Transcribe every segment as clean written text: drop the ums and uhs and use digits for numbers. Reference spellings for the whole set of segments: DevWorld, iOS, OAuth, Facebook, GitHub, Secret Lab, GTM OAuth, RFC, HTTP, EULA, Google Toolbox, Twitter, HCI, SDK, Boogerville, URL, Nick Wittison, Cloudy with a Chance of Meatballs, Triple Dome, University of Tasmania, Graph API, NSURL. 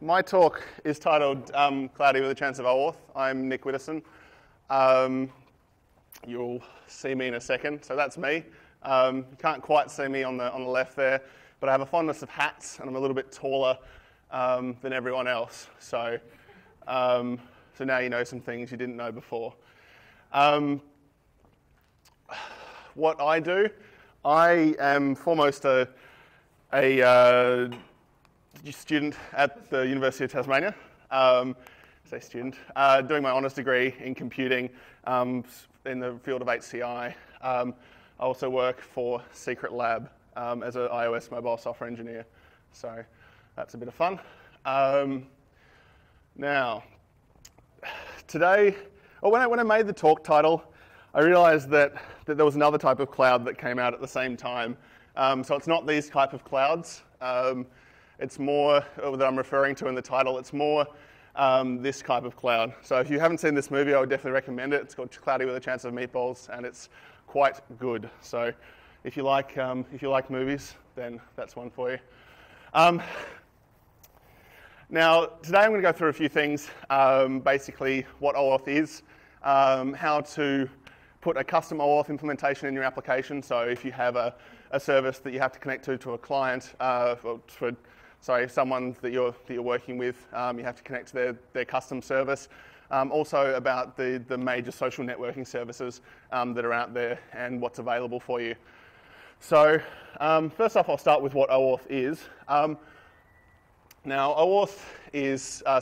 My talk is titled Cloudy with a Chance of OAuth. I'm Nick Wittison. You'll see me in a second, so that's me. You can't quite see me on the left there, but I have a fondness of hats, and I'm a little bit taller than everyone else. So, so now you know some things you didn't know before. What I do, I am foremost a student at the University of Tasmania, doing my honours degree in computing in the field of HCI. I also work for Secret Lab as an iOS mobile software engineer, so that's a bit of fun. Now, today, or when I made the talk title, I realised that there was another type of cloud that came out at the same time. So it's not these type of clouds. It's more that I'm referring to in the title. It's more this type of cloud. So if you haven't seen this movie, I would definitely recommend it. It's called Cloudy with a Chance of Meatballs, and it's quite good. So if you like movies, then that's one for you. Now today I'm going to go through a few things. Basically, what OAuth is, how to put a custom OAuth implementation in your application. So if you have a service that you have to connect to a client, someone that you're working with, you have to connect to their custom service. Also about the major social networking services that are out there and what's available for you. So first off, I'll start with what OAuth is. Now OAuth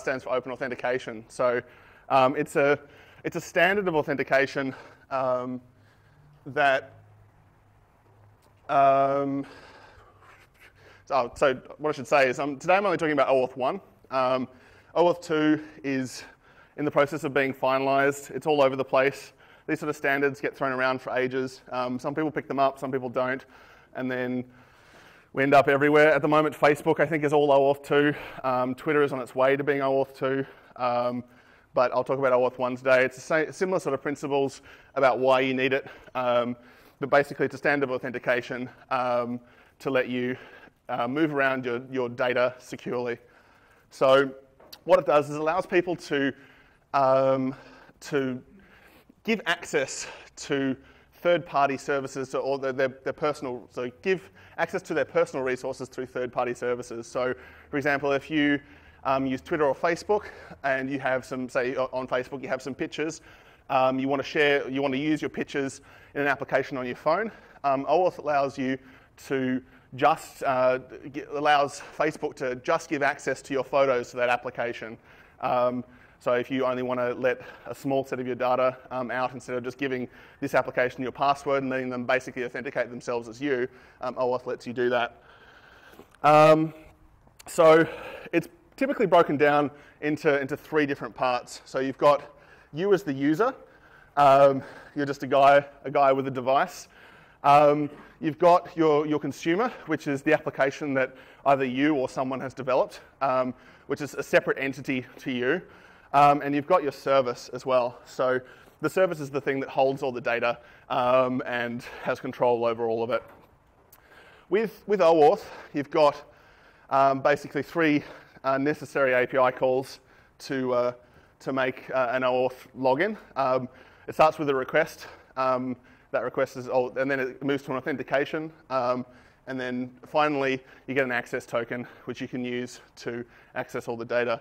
stands for Open Authentication. So it's a standard of authentication so what I should say is today I'm only talking about OAuth 1. OAuth 2 is in the process of being finalised. It's all over the place. These sort of standards get thrown around for ages. Some people pick them up, some people don't, and then we end up everywhere. At the moment, Facebook, I think, is all OAuth 2. Twitter is on its way to being OAuth 2, but I'll talk about OAuth 1 today. It's a similar sort of principles about why you need it, but basically it's a standard of authentication to let you move around your data securely. So what it does is it allows people to give access to third-party services or their personal, so give access to their personal resources through third-party services. So for example, if you use Twitter or Facebook and you have some, say on Facebook you have some pictures, you want to share, you want to use your pictures in an application on your phone, OAuth allows you to allows Facebook to just give access to your photos to that application. So if you only want to let a small set of your data out instead of just giving this application your password and letting them basically authenticate themselves as you, OAuth lets you do that. So it's typically broken down into three different parts. So you've got you as the user, you're just a guy with a device. You've got your consumer, which is the application that either you or someone has developed, which is a separate entity to you. And you've got your service as well. So the service is the thing that holds all the data and has control over all of it. With OAuth, you've got basically three necessary API calls to make an OAuth login. It starts with a request. That request is, and then it moves to an authentication, and then finally you get an access token which you can use to access all the data.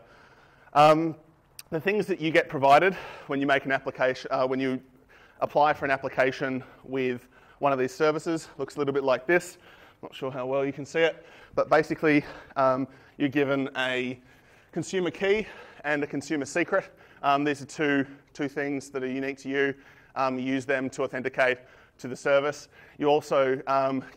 The things that you get provided when you make an application, when you apply for an application with one of these services, looks a little bit like this. Not sure how well you can see it, but basically you're given a consumer key and a consumer secret. These are two things that are unique to you. You use them to authenticate to the service. You also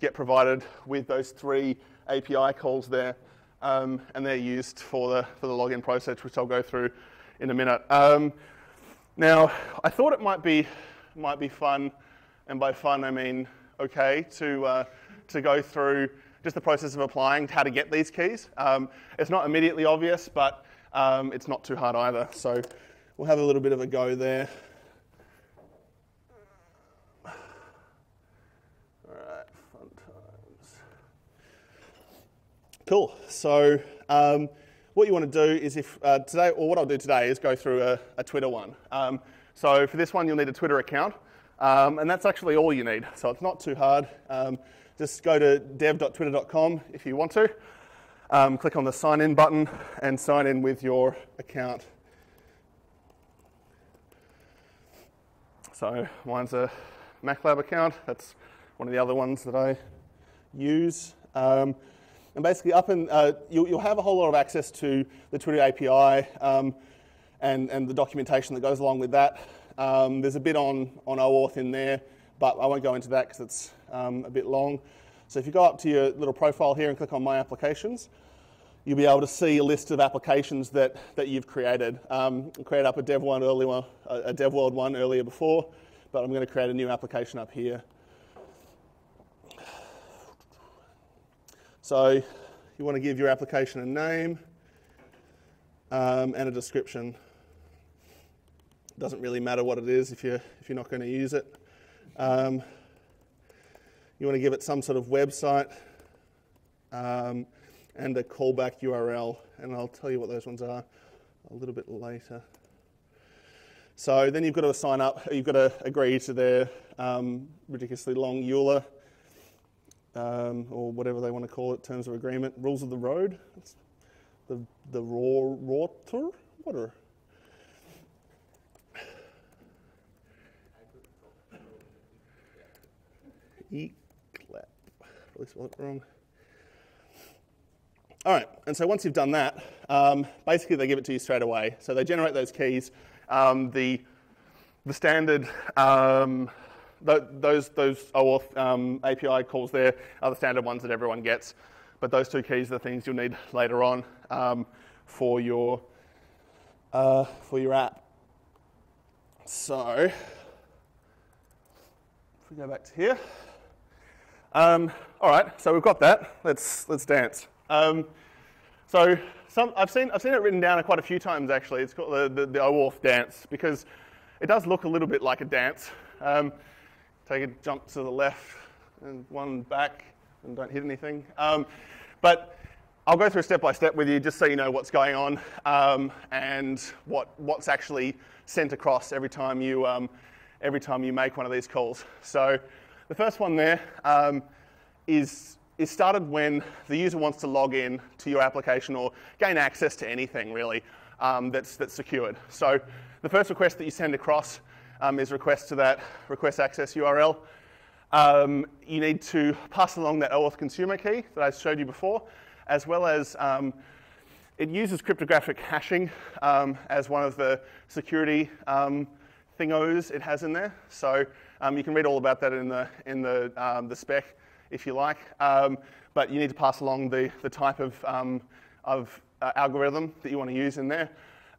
get provided with those three API calls there, and they're used for the login process, which I'll go through in a minute. Now, I thought it might be fun, and by fun I mean okay, to go through just the process of applying how to get these keys. It's not immediately obvious, but it's not too hard either. So we'll have a little bit of a go there. Cool. So what you want to do is if today, or what I'll do today is go through a Twitter one. So for this one, you'll need a Twitter account. And that's actually all you need. So it's not too hard. Just go to dev.twitter.com if you want to. Click on the sign in button and sign in with your account. So mine's a MacLab account. That's one of the other ones that I use. And basically, up in you'll have a whole lot of access to the Twitter API and the documentation that goes along with that. There's a bit on OAuth in there, but I won't go into that because it's a bit long. So if you go up to your little profile here and click on My Applications, you'll be able to see a list of applications that you've created. I created up a DevWorld one earlier before, but I'm going to create a new application up here. So you want to give your application a name and a description. It doesn't really matter what it is if you're not going to use it. You want to give it some sort of website and a callback URL. And I'll tell you what those ones are a little bit later. So then you've got to sign up. You've got to agree to their ridiculously long EULA. Or whatever they want to call it, terms of agreement, rules of the road, it's the water. E-clap, probably spelled it wrong. All right, and so once you've done that, basically they give it to you straight away. So they generate those keys. The standard. Those OAuth API calls there are the standard ones that everyone gets, but those two keys are the things you'll need later on for your app. So if we go back to here, all right. So we've got that. Let's dance. I've seen it written down quite a few times actually. It's called the OAuth dance because it does look a little bit like a dance. Take a jump to the left and one back and don't hit anything. But I'll go through step by step with you just so you know what's going on and what's actually sent across every time you make one of these calls. So the first one there is started when the user wants to log in to your application or gain access to anything really that's secured. So the first request that you send across is request to that request access URL. You need to pass along that OAuth consumer key that I showed you before, as well as it uses cryptographic hashing as one of the security thingos it has in there. So you can read all about that in the spec if you like. But you need to pass along the type of algorithm that you want to use in there.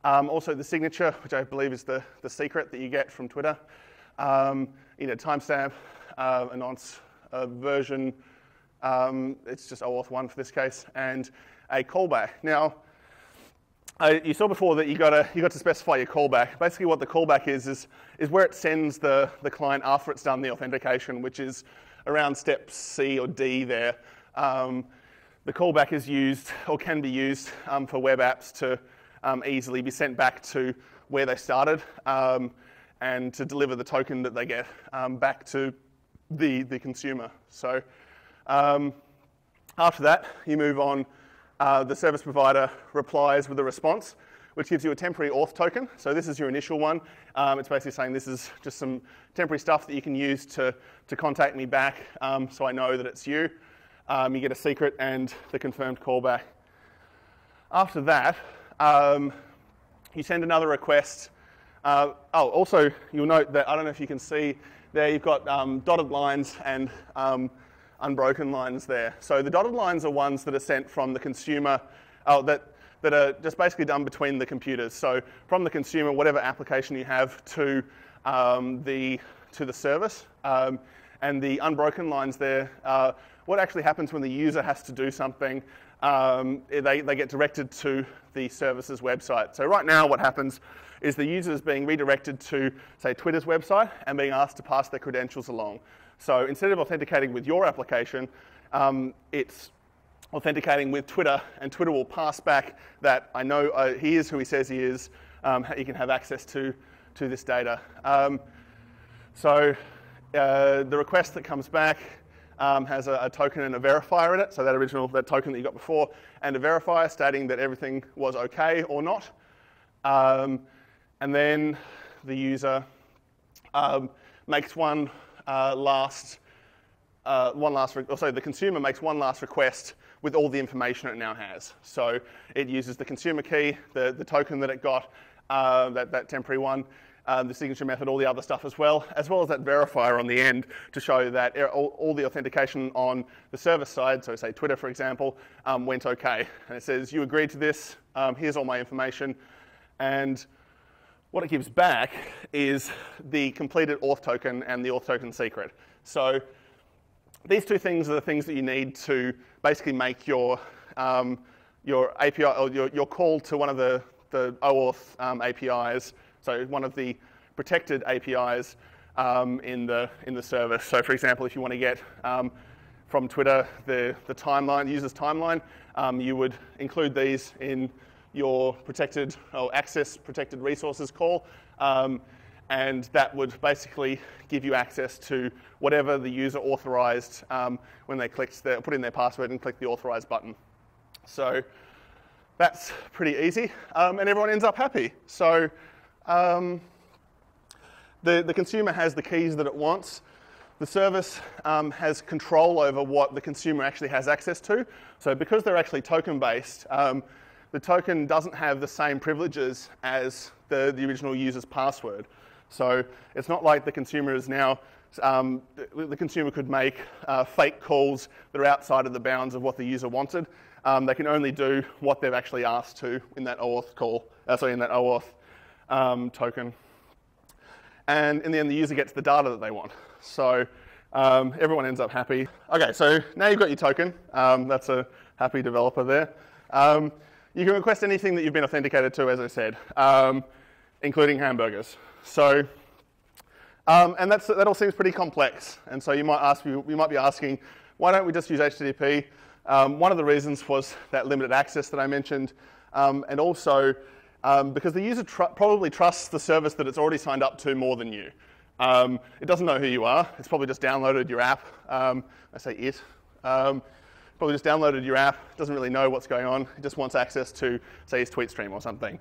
Also the signature, which I believe is the secret that you get from Twitter, timestamp, announce version, it's just OAuth 1 for this case, and a callback. Now, you saw before that you got to specify your callback. Basically what the callback is where it sends the client after it's done the authentication, which is around step C or D there. The callback is used, or can be used, for web apps to easily be sent back to where they started and to deliver the token that they get back to the consumer. So after that, you move on. The service provider replies with a response, which gives you a temporary auth token. So this is your initial one. It's basically saying this is just some temporary stuff that you can use to contact me back so I know that it's you. You get a secret and the confirmed callback. After that, you send another request. Also, you'll note that, I don't know if you can see there, you've got dotted lines and unbroken lines there. So the dotted lines are ones that are sent from the consumer, that are just basically done between the computers. So from the consumer, whatever application you have, to the service. And the unbroken lines there are what actually happens when the user has to do something. They get directed to the service's website. So right now what happens is the user is being redirected to, say, Twitter's website and being asked to pass their credentials along. So instead of authenticating with your application, it's authenticating with Twitter, and Twitter will pass back that I know he is who he says he is. He can have access to this data. The request that comes back has a token and a verifier in it, so that original token that you got before, and a verifier stating that everything was okay or not. And then the user makes the consumer makes one last request with all the information it now has. So it uses the consumer key, the token that it got, that temporary one, the signature method, all the other stuff as well as that verifier on the end to show that all the authentication on the service side, so say Twitter, for example, went okay. And it says, you agreed to this, here's all my information. And what it gives back is the completed auth token and the auth token secret. So these two things are the things that you need to basically make your API or your call to one of the OAuth APIs, so one of the protected APIs in the service. So, for example, if you want to get from Twitter the timeline, the user's timeline, you would include these in your protected or access protected resources call, and that would basically give you access to whatever the user authorized when they put in their password and click the authorize button. So that's pretty easy, and everyone ends up happy. So the consumer has the keys that it wants. The service has control over what the consumer actually has access to. So because they're actually token-based, the token doesn't have the same privileges as the original user's password. So it's not like the consumer is now, the consumer could make fake calls that are outside of the bounds of what the user wanted. They can only do what they've actually asked to in that OAuth call, in that OAuth token. And in the end, the user gets the data that they want. So everyone ends up happy. Okay, so now you've got your token. That's a happy developer there. You can request anything that you've been authenticated to, as I said, including hamburgers. So, and that all seems pretty complex. And so you might be asking, why don't we just use HTTP? One of the reasons was that limited access that I mentioned, and also because the user probably trusts the service that it's already signed up to more than you. It doesn't know who you are. It's probably just downloaded your app. Probably just downloaded your app, doesn't really know what's going on. It just wants access to, say, his tweet stream or something.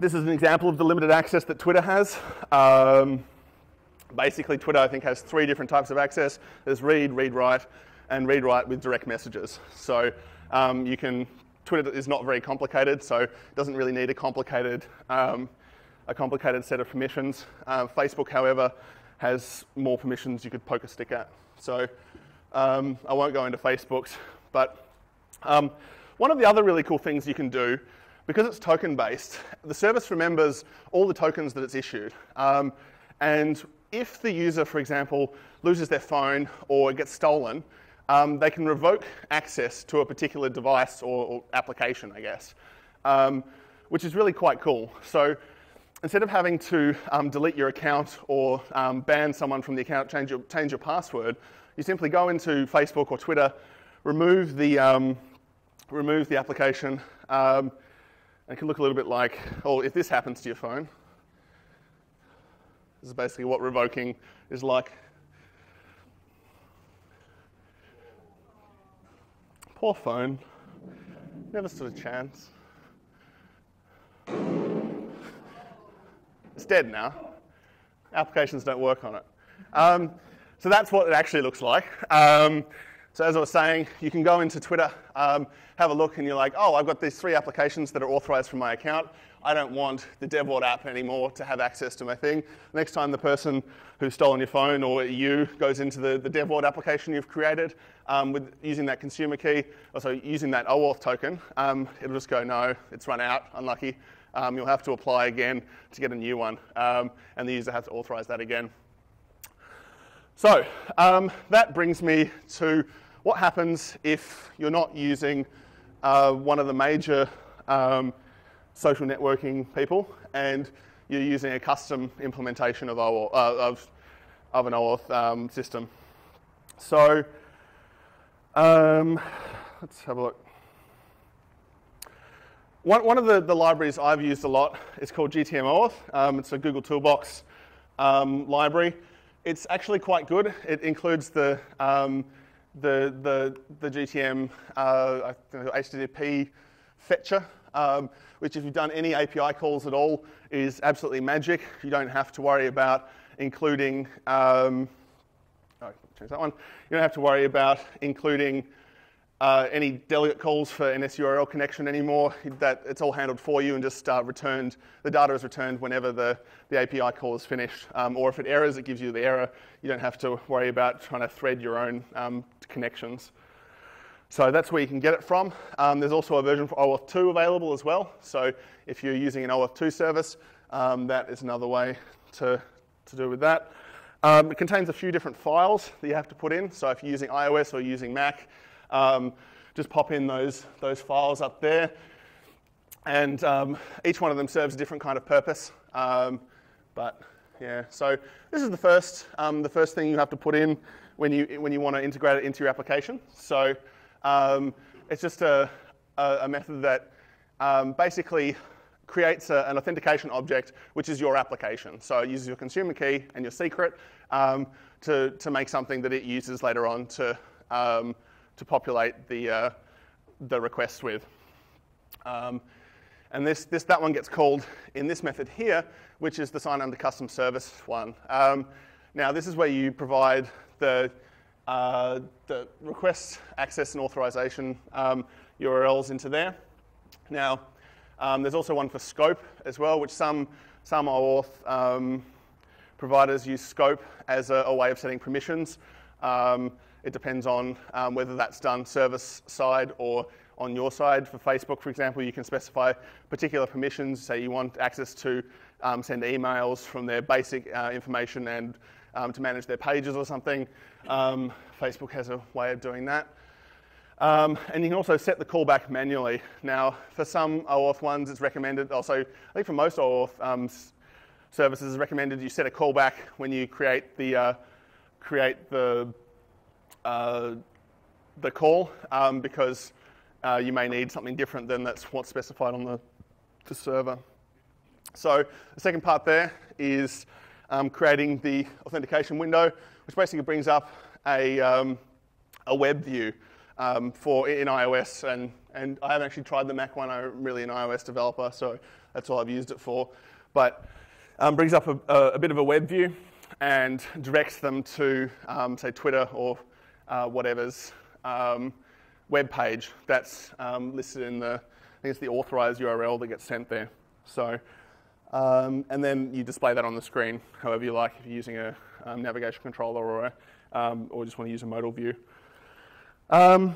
This is an example of the limited access that Twitter has. Basically, Twitter, I think, has 3 different types of access. There's read, read-write, and read-write with direct messages. So Twitter is not very complicated, so it doesn't really need a complicated set of permissions. Facebook, however, has more permissions you could poke a stick at. So I won't go into Facebook's, but one of the other really cool things you can do, because it's token-based, the service remembers all the tokens that it's issued. And if the user, for example, loses their phone or gets stolen, they can revoke access to a particular device or application, I guess, which is really quite cool. So instead of having to delete your account or ban someone from the account, change your password, you simply go into Facebook or Twitter, remove the application. It can look a little bit like, oh, if this happens to your phone. This is basically what revoking is like. Poor phone, never stood a chance. It's dead now. Applications don't work on it. So that's what it actually looks like. So as I was saying, you can go into Twitter, have a look, and you're like, oh, I've got these 3 applications that are authorized from my account. I don't want the DevOrt app anymore to have access to my thing. Next time the person who's stolen your phone or you goes into the DevOrt application you've created using that consumer key, also using that OAuth token, it'll just go, no, it's run out, unlucky. You'll have to apply again to get a new one, and the user has to authorize that again. So that brings me to what happens if you're not using one of the major social networking people and you're using a custom implementation of OAuth, of an OAuth system. So Let's have a look. One of the libraries I've used a lot is called GTM OAuth. It's a Google Toolbox library. It's actually quite good. It includes the GTM HTTP fetcher, which if you've done any API calls at all is absolutely magic. You don't have to worry about including, change that one. You don't have to worry about including any delegate calls for NSURL connection anymore. That it's all handled for you and just returned. The data is returned whenever the API call is finished. Or if it errors, it gives you the error. You don't have to worry about trying to thread your own connections. So that's where you can get it from. There's also a version for OAuth 2 available as well. So if you're using an OAuth 2 service, that is another way to do with that. It contains a few different files that you have to put in. So if you're using iOS or using Mac, just pop in those files up there. And each one of them serves a different kind of purpose. But yeah, so this is the first thing you have to put in when you want to integrate it into your application. So it's just a method that basically creates an authentication object, which is your application. So it uses your consumer key and your secret to make something that it uses later on to populate the request with. And that one gets called in this method here, which is the sign under custom service one. Now this is where you provide the request access and authorization URLs into there. Now. There's also one for scope as well, which some OAuth providers use scope as a way of setting permissions. It depends on whether that's done service side or on your side. For Facebook, for example, you can specify particular permissions. Say you want access to send emails from their basic information and to manage their pages or something. Facebook has a way of doing that. And you can also set the callback manually. Now, for some OAuth ones, it's recommended. Also, I think for most OAuth services, it's recommended you set a callback when you create the call, because you may need something different than that's what's specified on the server. So the second part there is creating the authentication window, which basically brings up a web view. In iOS, and I haven't actually tried the Mac one. I'm really an iOS developer, so that's all I've used it for. But brings up a bit of a web view and directs them to, say, Twitter or whatever's web page that's listed in the, I think it's the authorized URL that gets sent there. So, and then you display that on the screen however you like, if you're using a navigation controller or just want to use a modal view. And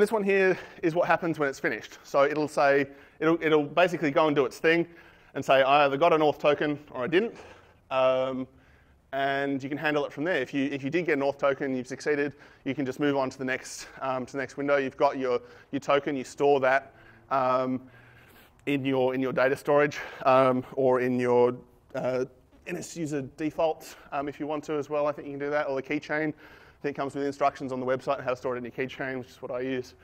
this one here is what happens when it's finished. So it'll say, it'll basically go and do its thing and say, I either got an auth token or I didn't. And you can handle it from there. If you did get an auth token, you've succeeded, you can just move on to the next window. You've got your token, you store that in your data storage or in your NSUser defaults if you want to as well. I think you can do that, or the keychain. It comes with instructions on the website on how to store it in your keychain, which is what I use.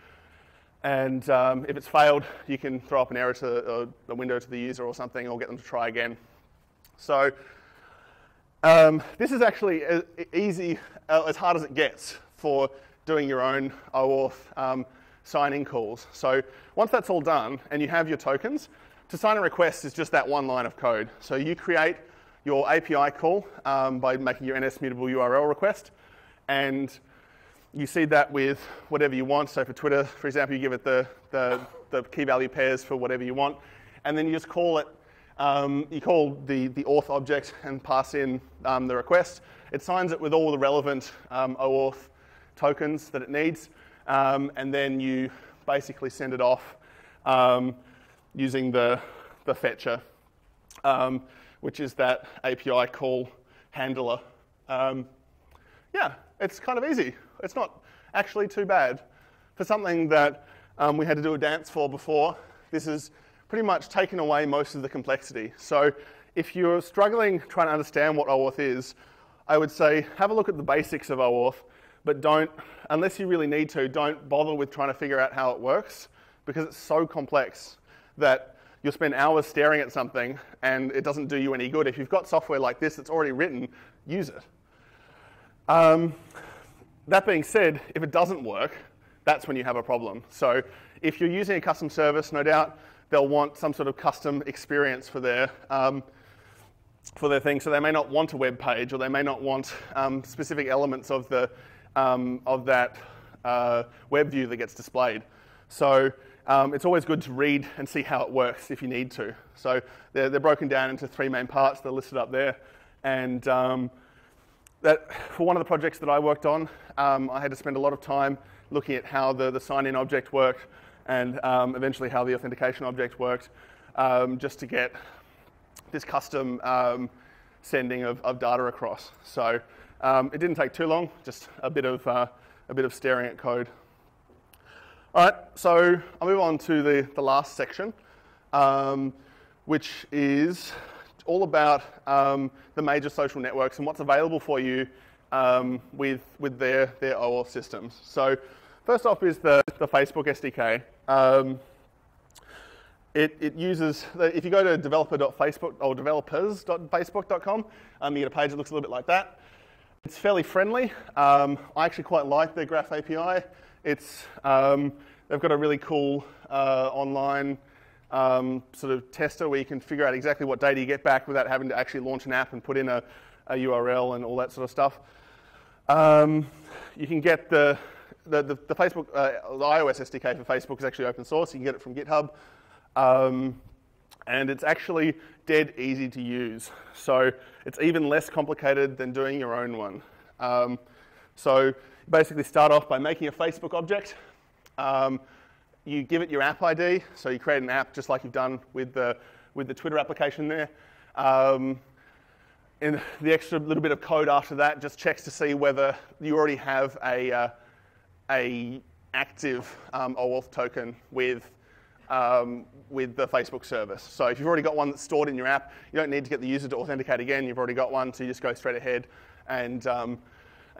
And if it's failed, you can throw up an error to a window to the user or something, or get them to try again. So this is actually easy, as hard as it gets for doing your own OAuth sign-in calls. So once that's all done and you have your tokens, to sign a request is just that one line of code. So you create your API call by making your NSMutable URL request. And you seed that with whatever you want. So for Twitter, for example, you give it the key value pairs for whatever you want. And then you just call it, you call the auth object and pass in the request. It signs it with all the relevant OAuth tokens that it needs. And then you basically send it off using the fetcher, which is that API call handler. Yeah, it's kind of easy. It's not actually too bad. For something that we had to do a dance for before, this has pretty much taken away most of the complexity. So if you're struggling trying to understand what OAuth is, I would say have a look at the basics of OAuth but don't, unless you really need to, don't bother with trying to figure out how it works, because it's so complex that you'll spend hours staring at something and it doesn't do you any good. If you've got software like this that's already written, use it. That being said, if it doesn't work, that's when you have a problem. So if you're using a custom service, no doubt they'll want some sort of custom experience for their thing. So they may not want a web page, or they may not want specific elements of the of that web view that gets displayed. So it's always good to read and see how it works if you need to. So they're broken down into three main parts. They're listed up there, and that for one of the projects that I worked on, I had to spend a lot of time looking at how the sign-in object worked, and eventually how the authentication object worked, just to get this custom sending of data across. So it didn't take too long, just a bit of staring at code. All right, so I'll move on to the last section, which is all about the major social networks and what's available for you with their OAuth systems. So first off is the Facebook SDK. It uses, if you go to developer.facebook or developers.facebook.com, you get a page that looks a little bit like that. It's fairly friendly. I actually quite like their Graph API. It's, they've got a really cool online sort of tester where you can figure out exactly what data you get back without having to actually launch an app and put in a URL and all that sort of stuff. You can get the Facebook, the iOS SDK for Facebook is actually open source. You can get it from GitHub, and it's actually dead easy to use. So it's even less complicated than doing your own one. So basically, start off by making a Facebook object. You give it your app ID, so you create an app just like you've done with the Twitter application there. And the extra little bit of code after that just checks to see whether you already have a active OAuth token with the Facebook service. So if you've already got one that's stored in your app, you don't need to get the user to authenticate again. You've already got one, so you just go straight ahead and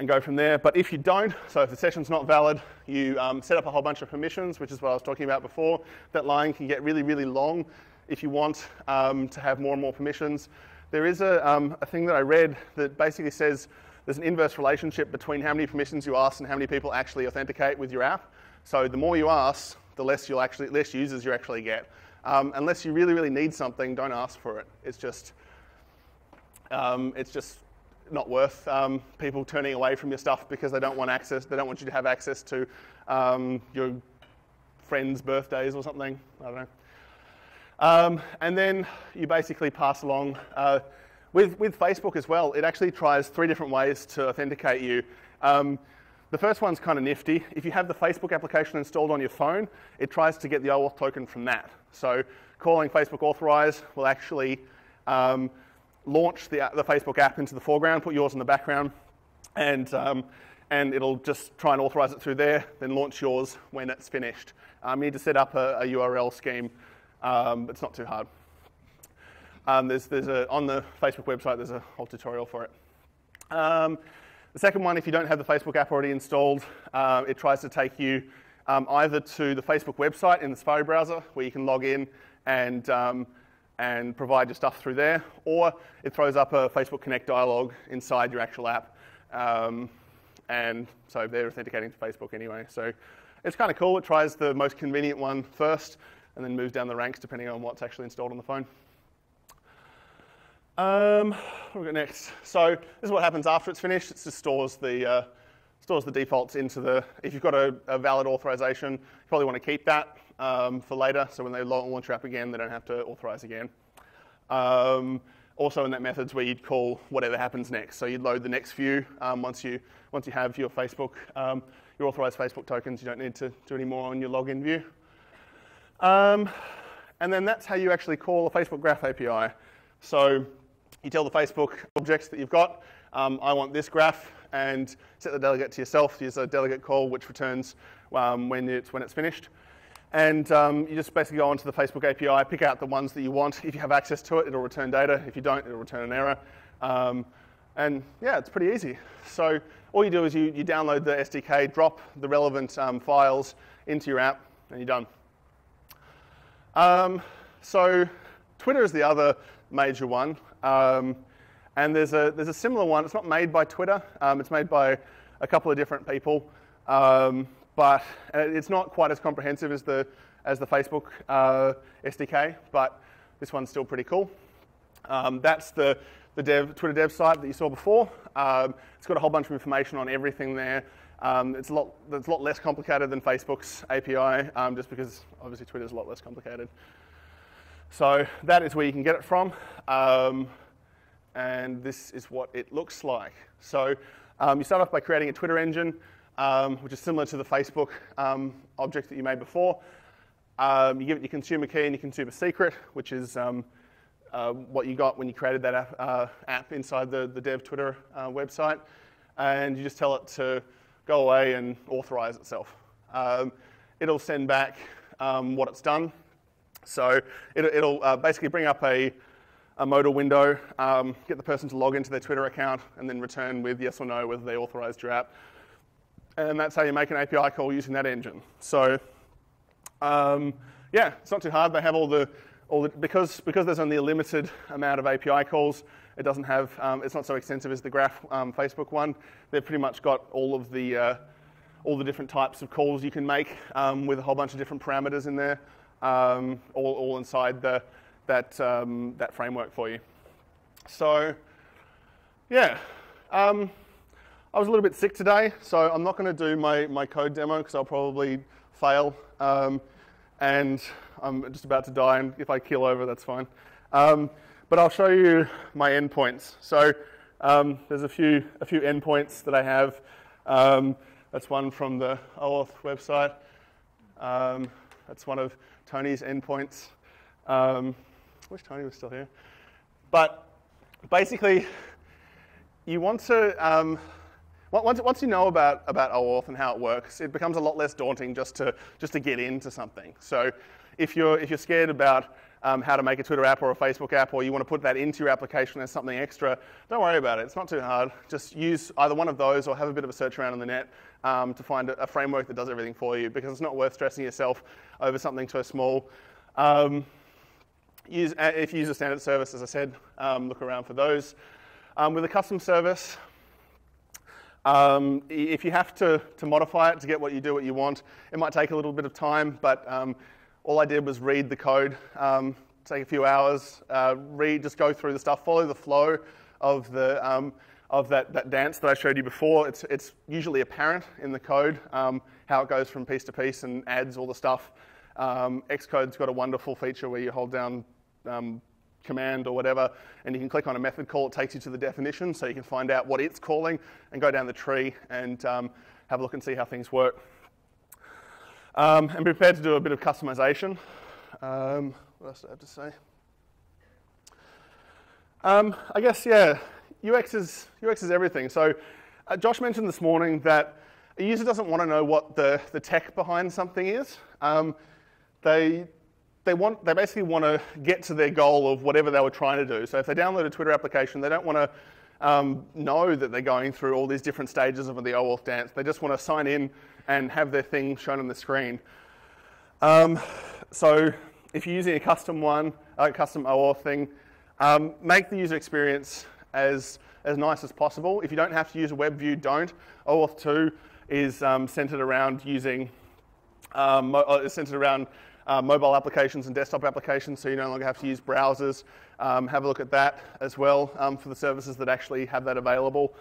go from there. But if you don't, so if the session's not valid, you set up a whole bunch of permissions, which is what I was talking about before. That line can get really, really long if you want to have more and more permissions. There is a thing that I read that basically says there's an inverse relationship between how many permissions you ask and how many people actually authenticate with your app. So the more you ask, the less you'll actually, less users you actually get. Unless you really, really need something, don't ask for it. It's just not worth people turning away from your stuff because they don't want access. They don't want you to have access to your friends' birthdays or something. I don't know. And then you basically pass along. With Facebook as well, it actually tries three different ways to authenticate you. The first one's kind of nifty. If you have the Facebook application installed on your phone, it tries to get the OAuth token from that. So calling Facebook Authorize will actually launch the Facebook app into the foreground, put yours in the background, and it'll just try and authorize it through there, then launch yours when it's finished. You need to set up a URL scheme, but it's not too hard. On the Facebook website, there's a whole tutorial for it. The second one, if you don't have the Facebook app already installed, it tries to take you either to the Facebook website in the Safari browser, where you can log in and provide your stuff through there, or it throws up a Facebook Connect dialog inside your actual app. And so they're authenticating to Facebook anyway. So it's kind of cool. It tries the most convenient one first, and then moves down the ranks depending on what's actually installed on the phone. What have we got next? So this is what happens after it's finished. It just stores the defaults into the. If you've got a valid authorization, you probably want to keep that for later. So when they launch your app again, they don't have to authorize again. Also, in that method's where you'd call whatever happens next. So you'd load the next view once you have your Facebook your authorized Facebook tokens. You don't need to do any more on your login view. And then that's how you actually call a Facebook Graph API. So you tell the Facebook objects that you've got, I want this graph, and set the delegate to yourself. Use a delegate call, which returns when it's finished. And you just basically go onto the Facebook API, pick out the ones that you want. If you have access to it, it'll return data. If you don't, it'll return an error. And yeah, it's pretty easy. So All you do is you download the SDK, drop the relevant files into your app, and you're done. So Twitter is the other major one. And there's a similar one. It's not made by Twitter. It's made by a couple of different people. But it's not quite as comprehensive as the Facebook SDK, but this one's still pretty cool. That's the Twitter dev site that you saw before. It's got a whole bunch of information on everything there. It's a lot less complicated than Facebook's API, just because obviously Twitter's a lot less complicated. So that is where you can get it from. And this is what it looks like. So you start off by creating a Twitter engine, which is similar to the Facebook object that you made before. You give it your consumer key and your consumer secret, which is what you got when you created that app inside the dev Twitter website. And you just tell it to go away and authorize itself. It'll send back what it's done. So it'll basically bring up a modal window, get the person to log into their Twitter account, and then return with yes or no whether they authorized your app. And that's how you make an API call using that engine. So yeah, it's not too hard. They have all the because there's only a limited amount of API calls. It doesn't have it's not so extensive as the Graph Facebook one. They've pretty much got all the different types of calls you can make with a whole bunch of different parameters in there, all inside that framework for you. So yeah, I was a little bit sick today, so I'm not going to do my code demo because I'll probably fail, and I'm just about to die, and if I keel over, that's fine. But I'll show you my endpoints. So there's a few endpoints that I have. That's one from the OAuth website. That's one of Tony's endpoints. I wish Tony was still here. But basically, you want to once you know about OAuth and how it works, it becomes a lot less daunting just to get into something. So if you're scared about how to make a Twitter app or a Facebook app, or you want to put that into your application as something extra, don't worry about it. It's not too hard. Just use either one of those or have a bit of a search around on the net to find a framework that does everything for you, because it's not worth stressing yourself over something so small. If you use a standard service, as I said, look around for those. With a custom service, if you have to modify it to get what you want, it might take a little bit of time, but all I did was read the code, take a few hours, just go through the stuff, follow the flow of that dance that I showed you before. It's usually apparent in the code how it goes from piece to piece and adds all the stuff. Xcode's got a wonderful feature where you hold down command or whatever, and you can click on a method call. It takes you to the definition, so you can find out what it's calling and go down the tree and have a look and see how things work. I'm prepared to do a bit of customization. What else do I have to say? I guess, yeah, UX is everything. So Josh mentioned this morning that a user doesn't want to know what the tech behind something is. They basically want to get to their goal of whatever they were trying to do. So if they download a Twitter application, they don't want to know that they're going through all these different stages of the OAuth dance. They just want to sign in and have their thing shown on the screen. So if you're using a custom one, a custom OAuth thing, make the user experience as nice as possible. If you don't have to use a web view, don't. OAuth 2 is centered around using mobile applications and desktop applications, so you no longer have to use browsers. Have a look at that as well for the services that actually have that available.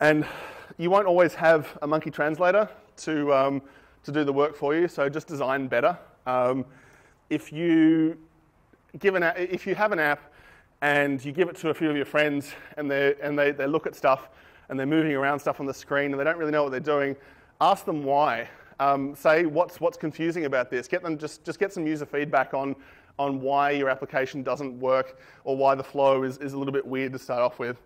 And you won't always have a monkey translator to do the work for you, so just design better. If you have an app and you give it to a few of your friends and they look at stuff and they're moving around stuff on the screen and they don't really know what they're doing, ask them why. Say what's confusing about this. Get them just get some user feedback on why your application doesn't work or why the flow is a little bit weird to start off with.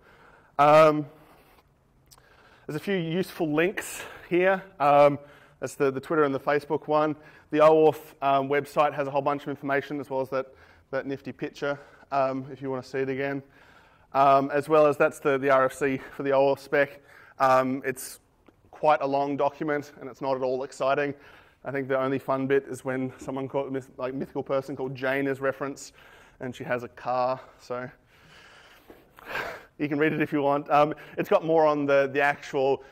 There's a few useful links here. That's the Twitter and the Facebook one. The OAuth website has a whole bunch of information as well as that nifty picture if you want to see it again. as well as that's the RFC for the OAuth spec. It's quite a long document, and it's not at all exciting. I think the only fun bit is when someone called, like, mythical person called Jane is referenced, and she has a car. So you can read it if you want. It's got more on the actual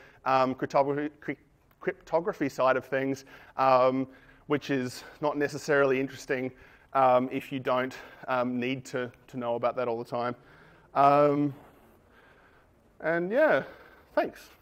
cryptography side of things, which is not necessarily interesting if you don't need to know about that all the time. And yeah, thanks.